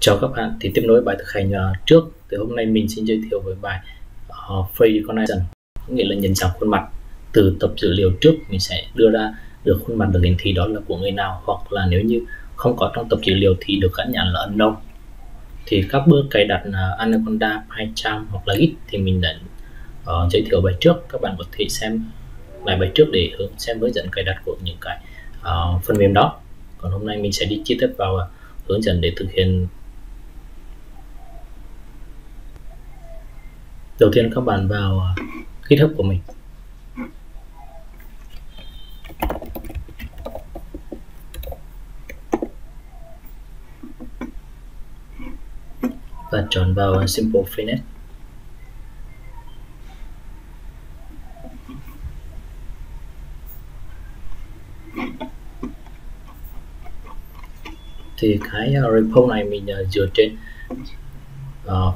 Chào các bạn, thì tiếp nối bài thực hành trước thì hôm nay mình xin giới thiệu về bài Face Recognition, nghĩa là nhận dạng khuôn mặt. Từ tập dữ liệu trước mình sẽ đưa ra được khuôn mặt được hiển thị đó là của người nào, hoặc là nếu như không có trong tập dữ liệu thì được gắn nhãn là unknown. Thì các bước cài đặt Anaconda, PyCharm hoặc là Git thì mình đã giới thiệu bài trước. Các bạn có thể xem lại bài trước để xem hướng dẫn cài đặt của những cái phần mềm đó. Còn hôm nay mình sẽ đi chi tiết vào hướng dẫn để thực hiện. Đầu tiên các bạn vào GitHub của mình. Và chọn vào Simple FaceNet. Thì cái repo này mình dựa trên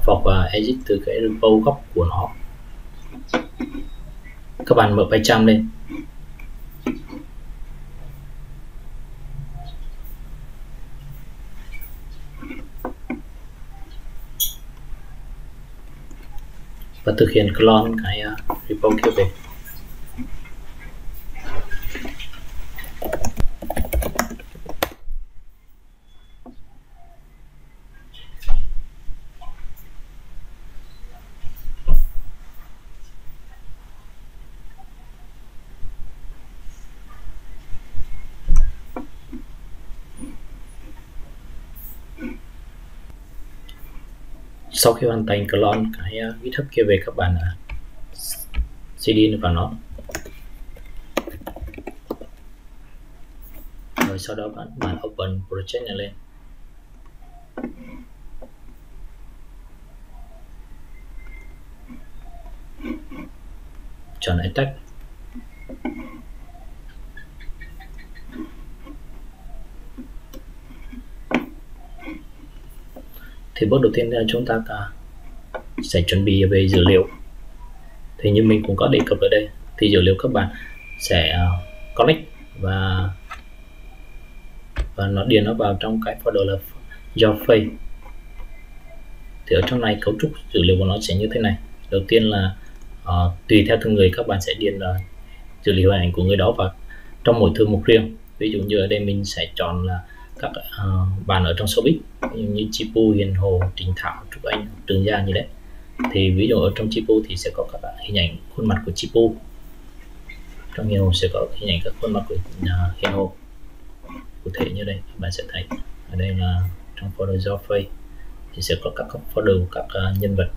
fork và edit từ cái repo gốc của nó. Các bạn mở PyCharm lên. Và thực hiện clone cái repo kia về. Sau khi hoàn thành clone cái GitHub kia về, các bạn cd vào nó, rồi sau đó bạn open project này lên. Chọn attack. Thì bước đầu tiên là chúng ta sẽ chuẩn bị về dữ liệu. Thì như mình cũng có đề cập ở đây, thì dữ liệu các bạn sẽ collect và nó điền nó vào trong cái folder là Joffrey. Thì ở trong này cấu trúc dữ liệu của nó sẽ như thế này. Đầu tiên là tùy theo từng người các bạn sẽ điền dữ liệu hình ảnh của người đó vào trong mỗi thư mục riêng. Ví dụ như ở đây mình sẽ chọn là các bạn ở trong showbiz như Chipu, Hiền Hồ, Trình Thảo, Trúc Anh, Trường Giang như đấy. Thì ví dụ ở trong Chipu thì sẽ có các hình ảnh khuôn mặt của Chipu, trong Hiền Hồ sẽ có hình ảnh các khuôn mặt của Hiền Hồ. Cụ thể như đây, bạn sẽ thấy ở đây là trong folder Joffrey thì sẽ có các folder của các nhân vật.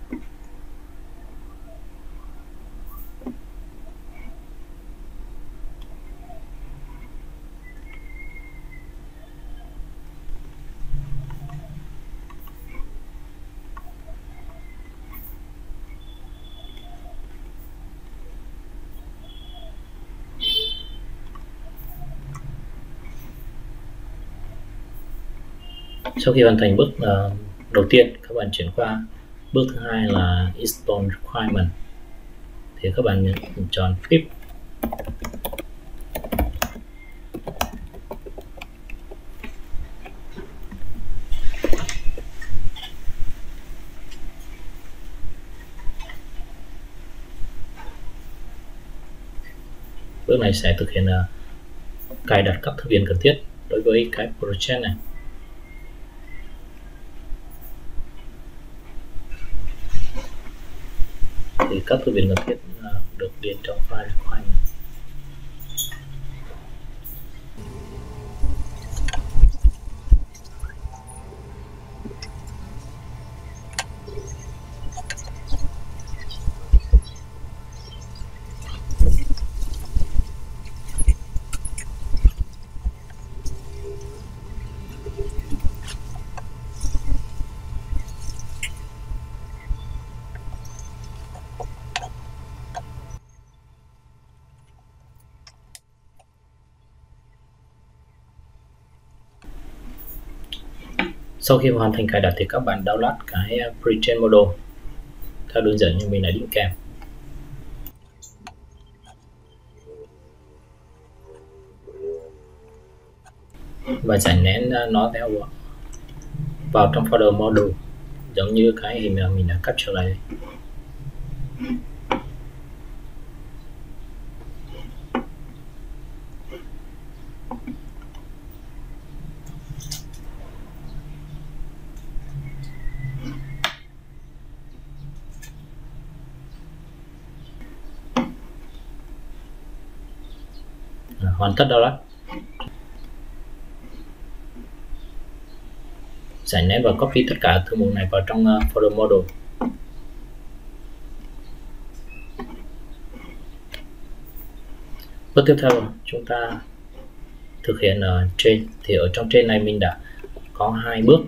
Sau khi hoàn thành bước đầu tiên, các bạn chuyển qua bước thứ hai là install requirement. Thì các bạn chọn pip. Bước này sẽ thực hiện cài đặt các thư viện cần thiết đối với cái project này. Thì các thư viện cần thiết được điền trong file requirement. Sau khi hoàn thành cài đặt thì các bạn download cái pre-trained model theo hướng dẫn như mình đã đính kèm. Và giải nén nó theo vào trong folder module, giống như cái hình mà mình đã capture lại. Hoàn tất đâu đó. Giải nét và copy tất cả thư mục này vào trong folder module. Bước tiếp theo chúng ta thực hiện ở trên, thì ở trong trên này mình đã có hai bước.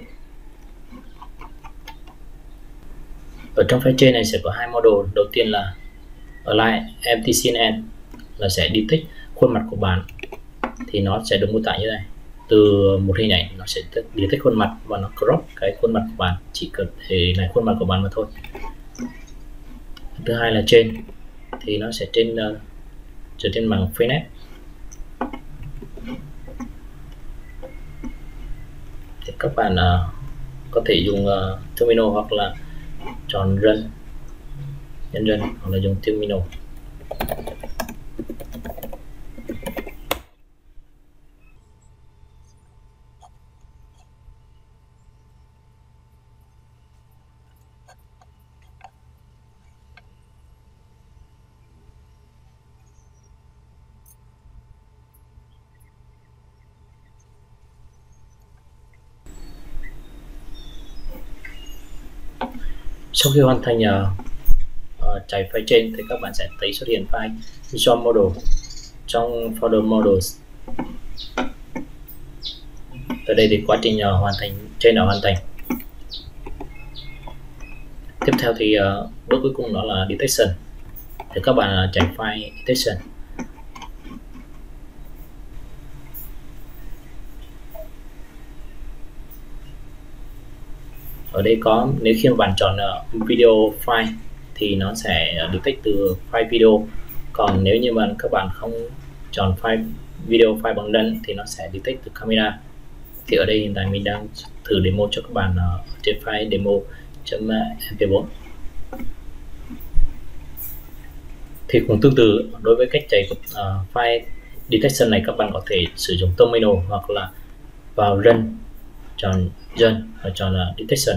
Ở trong phía trên này sẽ có hai module. Đầu tiên là Align MTCNN, là sẽ detect khuôn mặt của bạn, thì nó sẽ được mô tả như này. Từ một hình ảnh nó sẽ detect khuôn mặt và nó crop cái khuôn mặt của bạn, chỉ cần thể này khuôn mặt của bạn mà thôi. Thứ hai là trên, thì nó sẽ trên màn FaceNet, thì các bạn có thể dùng terminal hoặc là chọn run, nhân run hoặc là dùng terminal. Sau khi hoàn thành chạy file trên thì các bạn sẽ thấy xuất hiện file visual model trong folder models. Ở đây thì quá trình hoàn thành trên đã hoàn thành. Tiếp theo thì bước cuối cùng đó là detection. Thì các bạn chạy file detection. Ở đây có, nếu khi bạn chọn video file thì nó sẽ detect từ file video, còn nếu như mà các bạn không chọn file video file bằng đơn thì nó sẽ detect từ camera. Thì ở đây hiện tại mình đang thử demo cho các bạn trên file demo.mp4. Thì cũng tương tự đối với cách chạy của file detection này, các bạn có thể sử dụng terminal hoặc là vào run, chọn run và chọn là detection.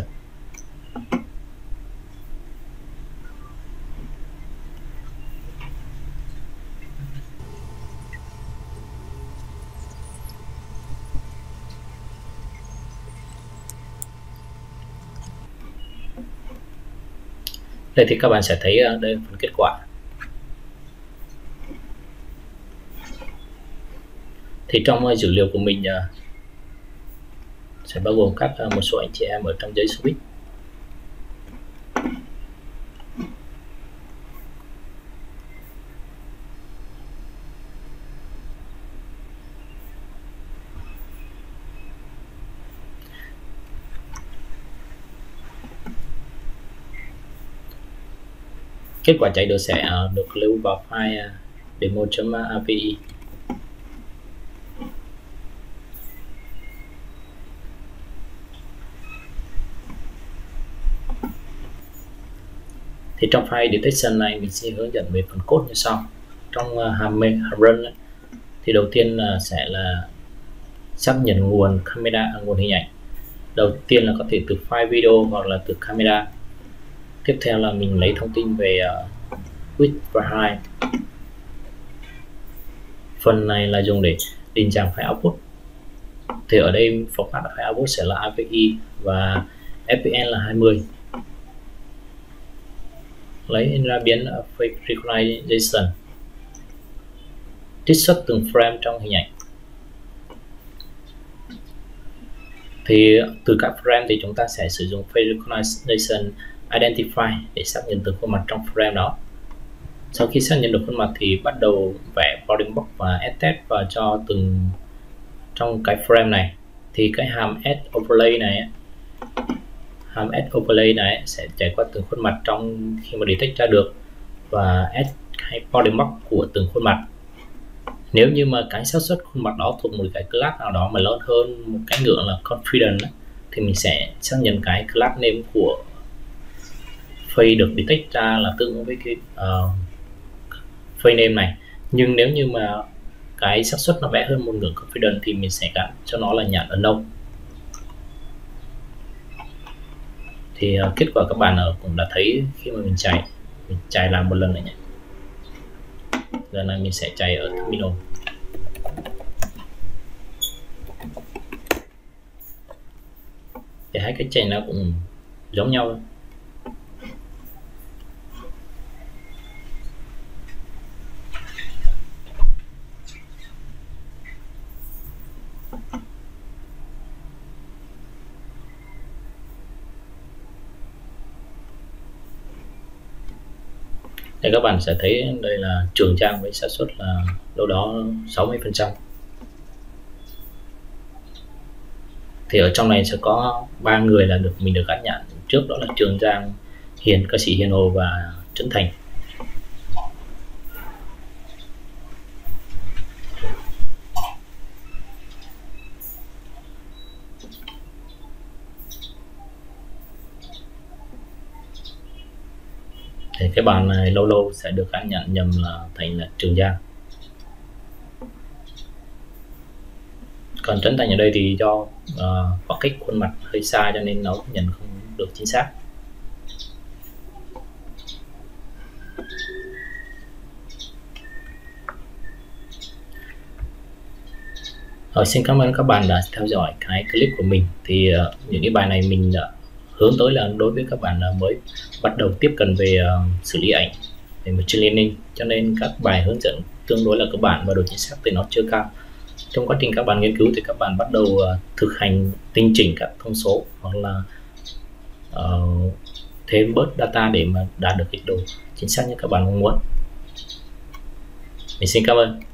Đây thì các bạn sẽ thấy đây phần kết quả. Thì trong dữ liệu của mình sẽ bao gồm một số anh chị em ở trong giới showbiz. Kết quả chạy được sẽ được lưu vào file demo.api. Thì trong file detection này mình sẽ hướng dẫn về phần code như sau. Trong hàm run thì đầu tiên sẽ là xác nhận nguồn camera, nguồn hình ảnh. Đầu tiên là có thể từ file video hoặc là từ camera. Tiếp theo là mình lấy thông tin về width và height. Phần này là dùng để định dạng file output. Thì ở đây format file output sẽ là API và FPN là 20. Lấy ra biến Face Recognition, trích xuất từng frame trong hình ảnh. Thì từ các frame thì chúng ta sẽ sử dụng Face Recognition Identify để xác nhận từng khuôn mặt trong frame đó. Sau khi xác nhận được khuôn mặt thì bắt đầu vẽ bounding box và add tag vào cho từng trong cái frame này. Thì cái hàm add overlay này, hàm add overlay này sẽ trải qua từng khuôn mặt trong khi mà detect ra được và add hay bounding box của từng khuôn mặt. Nếu như mà cái xác suất khuôn mặt đó thuộc một cái class nào đó mà lớn hơn một cái ngưỡng là confident thì mình sẽ xác nhận cái class name của face được detect ra là tương ứng với cái face name này. Nhưng nếu như mà cái xác suất nó bé hơn một nửa confidence thì mình sẽ gắn cho nó là nhãn unknown. Thì kết quả các bạn cũng đã thấy khi mà mình chạy làm một lần này nhé. Giờ này mình sẽ chạy ở terminal. Thì hai cái chạy nó cũng giống nhau. Thì các bạn sẽ thấy đây là Trường Giang với xác suất là đâu đó 60%. Thì ở trong này sẽ có 3 người là mình được gắn nhãn trước, đó là Trường Giang, ca sĩ Hiền Hồ và Trấn Thành. Thì cái bàn này lâu lâu sẽ được gắn nhãn nhầm là thành là Trường Giang. Còn Trấn Thành ở đây thì do khoảng cách khuôn mặt hơi xa cho nên nó nhận không được chính xác. Xin cảm ơn các bạn đã theo dõi cái clip của mình. Thì những cái bài này mình đã hướng tới là đối với các bạn mới bắt đầu tiếp cận về xử lý ảnh, về machine learning, cho nên các bài hướng dẫn tương đối là các bạn và độ chính xác thì nó chưa cao. Trong quá trình các bạn nghiên cứu thì các bạn bắt đầu thực hành tinh chỉnh các thông số hoặc là thêm bớt data để mà đạt được cái độ chính xác như các bạn mong muốn. Mình xin cảm ơn.